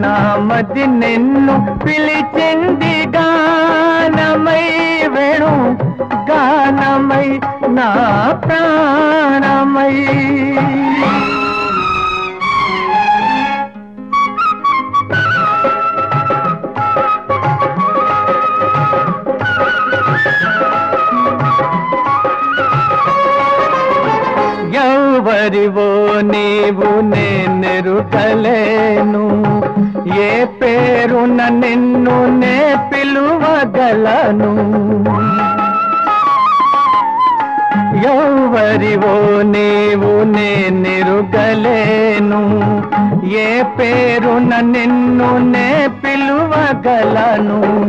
నా మది నిన్ను పిలిచింది గానమై వేణు గానమై నా ప్రాణమై ఎవరివో నీవు నేనెరుగలేను ఏ పేరున నిన్ను నే పిలువగలను ఎవరివో నీవు నేనెరుగలేను ఏ పేరున నిన్ను నే పిలువగలను।